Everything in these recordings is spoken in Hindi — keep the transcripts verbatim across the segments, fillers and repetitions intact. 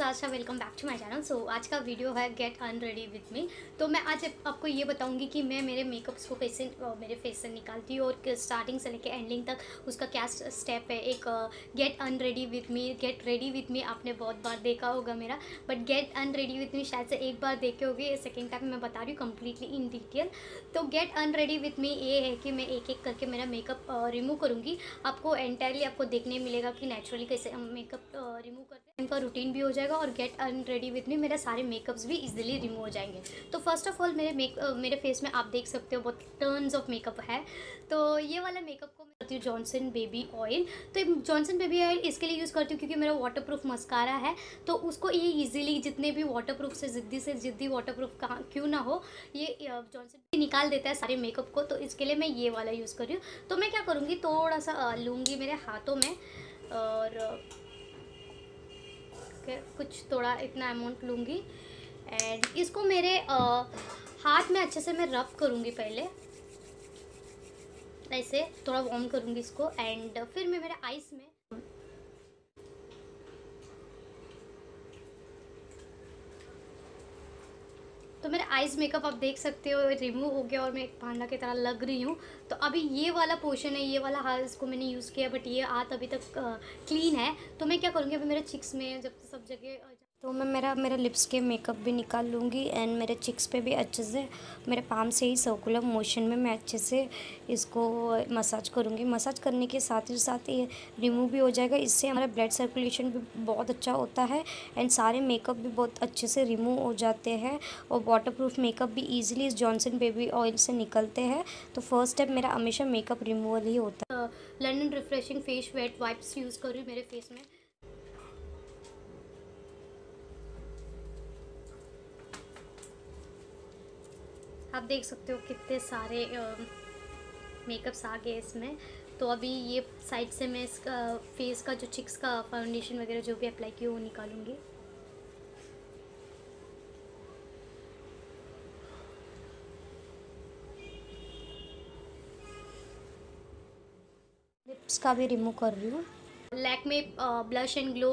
Asha welcome back to my channel. So आज का वीडियो है get unready with me. तो मैं आज आपको ये बताऊंगी कि मैं मेरे मेकअप्स को कैसे मेरे फेस से निकालती हूँ और स्टार्टिंग से लेकर एंडिंग तक उसका क्या स्टेप है। एक get unready with me, get ready with me आपने बहुत बार देखा होगा मेरा, but get unready with me शायद से एक बार देखे होगे, सेकेंड टाइम मैं बता रही हूँ कम्प्लीटली इन डिटेल। तो get unready with me ये है कि मैं एक एक करके मेरा मेकअप रिमूव करूँगी। आपको एंटायरली आपको देखने मिलेगा कि नेचुरली कैसे हम मेकअप रिमूव करते हैं, उनका रूटीन भी हो जाएगा और get unready with me मेरा सारे मेकअप्स भी इजीली रिमूव हो जाएंगे। तो फर्स्ट ऑफ ऑल मेरे मेक मेरे फेस में आप देख सकते हो बहुत टर्न्स ऑफ मेकअप है। तो ये वाला मेकअप को मैं करती हूँ जॉनसन बेबी ऑयल। तो जॉनसन बेबी ऑयल इसके लिए यूज़ करती हूँ क्योंकि मेरा वाटरप्रूफ मस्कारा है, तो उसको ये ईजिली जितने भी वाटरप्रूफ से जिद्दी से जिद्दी वाटरप्रूफ का क्यों ना हो, ये जॉनसन निकाल देता है सारे मेकअप को। तो इसके लिए मैं ये वाला यूज़ कर रही हूँ। तो मैं क्या करूँगी, थोड़ा सा लूँगी मेरे हाथों में और Okay, कुछ थोड़ा इतना अमाउंट लूँगी एंड इसको मेरे आ, हाथ में अच्छे से मैं रफ करूँगी। पहले ऐसे थोड़ा वार्म करूँगी इसको एंड फिर मैं मेरे आइस में तो मेरे आइज़ मेकअप आप देख सकते हो रिमूव हो गया और मैं एक पांडा की तरह लग रही हूँ। तो अभी ये वाला पोर्शन है, ये वाला हाथ इसको मैंने यूज़ किया बट ये हाथ अभी तक क्लीन है। तो मैं क्या करूँगी, अभी मेरे चिक्स में जब सब जगह तो मैं मेरा मेरा लिप्स के मेकअप भी निकाल लूँगी एंड मेरे चिक्स पे भी अच्छे से मेरे पाम से ही सर्कुलर मोशन में मैं अच्छे से इसको मसाज करूँगी। मसाज करने के साथ ही साथ ये रिमूव भी हो जाएगा, इससे हमारा ब्लड सर्कुलेशन भी बहुत अच्छा होता है एंड सारे मेकअप भी बहुत अच्छे से रिमूव हो जाते हैं और वाटरप्रूफ मेकअप भी ईजिली इस जॉनसन बेबी ऑयल से निकलते हैं। तो फर्स्ट स्टेप मेरा हमेशा मेकअप रिमूवल ही होता है। London refreshing face wet wipes use कर रही हूँ मेरे फेस में। आप देख सकते हो कितने सारे मेकअप्स आ गए इसमें। तो अभी ये साइड से मैं इसका फेस का जो चिक्स का फाउंडेशन वगैरह जो भी अप्लाई किया वो निकालूंगी। लिप्स का भी रिमूव कर रही हूँ। Lakme blush and glow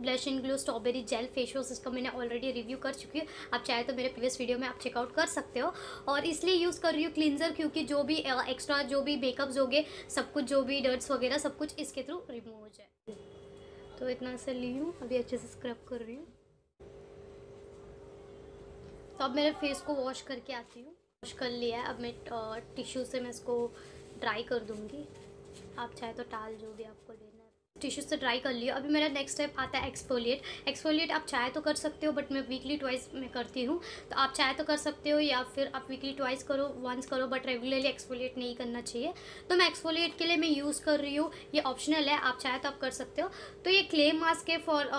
blush and glow strawberry gel face wash, इसका मैंने ऑलरेडी रिव्यू कर चुकी हूँ, आप चाहे तो मेरे प्रीवियस वीडियो में आप चेकआउट कर सकते हो। और इसलिए यूज़ कर रही हूँ क्लिंजर क्योंकि जो भी एक्स्ट्रा जो भी मेकअप्स हो गए सब कुछ जो भी डर्ट्स वगैरह सब कुछ इसके थ्रू रिमूव हो जाए। तो इतना सा ली हूँ, अभी अच्छे से स्क्रब कर रही हूँ। तो अब मेरे फेस को वॉश करके आती हूँ। वॉश कर लिया है, अब मैं टिश्यू से मैं इसको ड्राई कर दूँगी, आप चाहे तो टाल जो भी आपको देना। टिश्यू से ड्राई कर लिया। अभी मेरा नेक्स्ट स्टेप आता है एक्सफोलिएट। एक्सफोलिएट आप चाहे तो कर सकते हो बट मैं वीकली ट्वाइस में करती हूँ, तो आप चाहे तो कर सकते हो या फिर आप वीकली ट्वाइस करो वंस करो, बट रेगुलरली एक्सफोलिएट नहीं करना चाहिए। तो मैं एक्सफोलिएट के लिए मैं यूज़ कर रही हूँ, ये ऑप्शनल है, आप चाहे तो आप कर सकते हो। तो ये क्ले मास्क है फॉर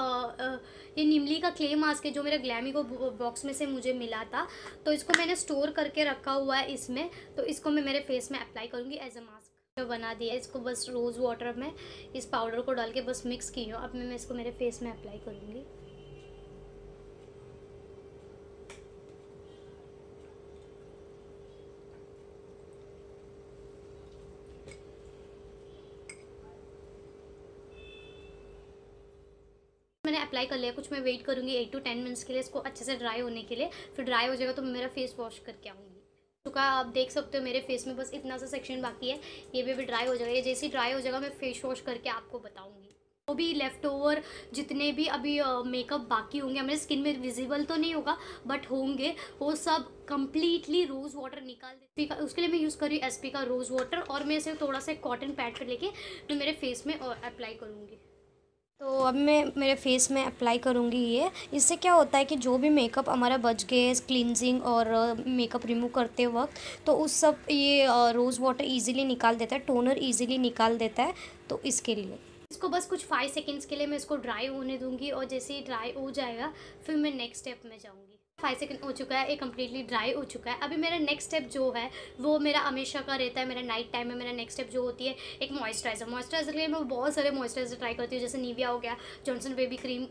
ये निमली का क्ले मास्क है जो मेरा ग्लैमी को बॉक्स में से मुझे मिला था। तो इसको मैंने स्टोर करके रखा हुआ है इसमें, तो इसको मैं मेरे फेस में अप्लाई करूँगी एज अ मास्क बना दिया। इसको बस रोज़ वाटर में इस पाउडर को डाल के बस मिक्स की हूँ। अब मैं इसको मेरे फेस में अप्लाई करूँगी। मैंने अप्लाई कर लिया, कुछ मैं वेट करूँगी एट टू टेन मिनट्स के लिए इसको अच्छे से ड्राई होने के लिए। फिर ड्राई हो जाएगा तो मेरा फेस वॉश करके आऊँगी। चुका आप देख सकते हो मेरे फेस में बस इतना सा सेक्शन बाकी है, ये भी भी ड्राई हो जाएगा। ये जैसे ही ड्राई हो जाएगा मैं फेस वॉश करके आपको बताऊंगी। वो भी लेफ़्ट ओवर जितने भी अभी मेकअप बाकी होंगे हमारे स्किन में विजिबल तो नहीं होगा बट होंगे, वो सब कम्प्लीटली रोज़ वाटर निकाल देती। उसके लिए मैं यूज़ कर रही हूँ एस पी का रोज़ वाटर और मैं इसे थोड़ा सा कॉटन पैड पर लेके मैं मेरे फेस में अप्लाई करूँगी। तो अब मैं मेरे फेस में अप्लाई करूँगी ये। इससे क्या होता है कि जो भी मेकअप हमारा बच गए क्लिनजिंग और मेकअप रिमूव करते वक्त, तो उस सब ये रोज़ वाटर इजीली निकाल देता है, टोनर इजीली निकाल देता है। तो इसके लिए इसको बस कुछ फाइव सेकंड्स के लिए मैं इसको ड्राई होने दूँगी और जैसे ही ड्राई हो जाएगा फिर मैं नेक्स्ट स्टेप में जाऊँगी। फाइव सेकेंड हो चुका है, ये कम्प्लीटली ड्राई हो चुका है। अभी मेरा नेक्स्ट स्टेप जो है वो मेरा हमेशा का रहता है, मेरा नाइट टाइम में मेरा नेक्स्ट स्टेप जो होती है एक मॉइस्चराइज़र। मॉइस्चराइज़र के लिए मैं बहुत सारे मॉइस्चराइज़र ट्राई करती हूँ, जैसे निविया हो गया, जॉनसन बेबी क्रीम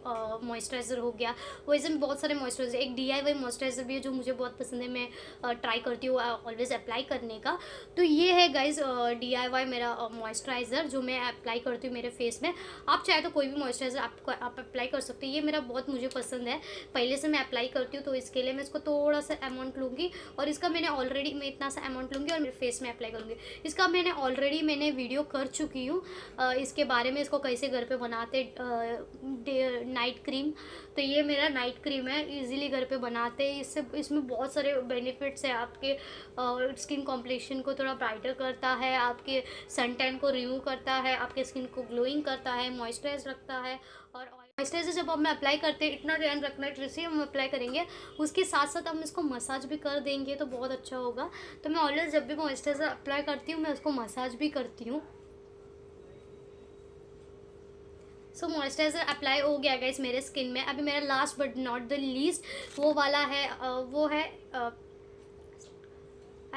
मॉइस्चराइज़र हो गया, वैसे में बहुत सारे मॉइस्चराइज़र। एक डी आई वाई मॉइस्चराइज़र भी है जो मुझे बहुत पसंद है, मैं ट्राई करती हूँ ऑलवेज़ अप्लाई करने का। तो ये है गाइज डी आई वाई मेरा मॉइस्चराइज़र जो मैं अप्लाई करती हूँ मेरे फेस में। आप चाहे तो कोई भी मॉइस्चराइज़र आपको आप अप्लाई कर सकते हो। ये मेरा बहुत मुझे पसंद है, पहले से मैं अप्लाई करती हूँ, तो इसके लिए मैं इसको थोड़ा सा अमाउंट लूँगी और इसका मैंने ऑलरेडी मैं इतना सा अमाउंट लूँगी और मेरे फेस में अप्लाई करूँगी। इसका मैंने ऑलरेडी मैंने वीडियो कर चुकी हूँ इसके बारे में, इसको कैसे घर पे बनाते नाइट क्रीम। तो ये मेरा नाइट क्रीम है, इजीली घर पे बनाते हैं। इससे इसमें बहुत सारे बेनिफिट्स है, आपके स्किन कॉम्प्लेक्शन को थोड़ा ब्राइटर करता है, आपके सन टैन को रिमूव करता है, आपके स्किन को ग्लोइंग करता है, मॉइस्चराइज रखता है। और मॉइस्चराइज़र जब हम अप्लाई करते हैं इतना ध्यान रखना है, जैसे हम अप्लाई करेंगे उसके साथ साथ हम इसको मसाज भी कर देंगे तो बहुत अच्छा होगा। तो मैं ऑलवेज जब भी मॉइस्चराइज़र अप्लाई करती हूँ मैं उसको मसाज भी करती हूँ। सो मॉइस्चराइज़र अप्लाई हो गया गाइस मेरे स्किन में। अभी मेरा last but not the least वो वाला है, वो है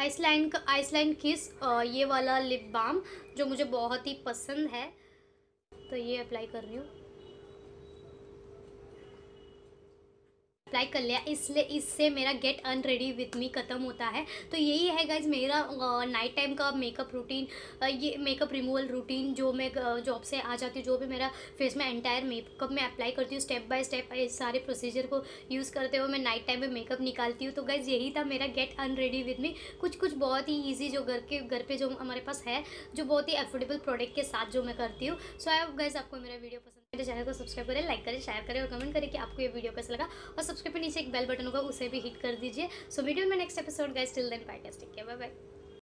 आइसलाइन का आइसलाइन किस, ये वाला लिप बाम जो मुझे बहुत ही पसंद है। तो ये अप्लाई कर रही हूँ, अप्लाई कर लिया, इसलिए इससे मेरा get unready with me ख़त्म होता है। तो यही है गाइज मेरा नाइट टाइम का मेकअप रूटीन, ये मेकअप रिमूवल रूटीन जो मैं जॉब से आ जाती हूँ, जो भी मेरा फेस में एंटायर मेकअप में अप्लाई करती हूँ स्टेप बाय स्टेप, इस सारे प्रोसीजर को यूज़ करते हुए मैं नाइट टाइम में मेकअप निकालती हूँ। तो गाइज यही था मेरा get unready with me, कुछ कुछ बहुत ही ईजी जो घर के घर पर जो हमारे पास है, जो बहुत ही अफोर्डेबल प्रोडक्ट के साथ जो मैं करती हूँ। सो आई होप गाइज आपको मेरा वीडियो पसंद, मेरे चैनल को सब्सक्राइब करें, लाइक करें, शेयर करें और कमेंट करें कि आपको ये वीडियो कैसा लगा। और सब्सक्राइब पे नीचे एक बेल बटन होगा उसे भी हिट कर दीजिए। सो वीडियो में next episode guys, till then bye, take care, bye bye.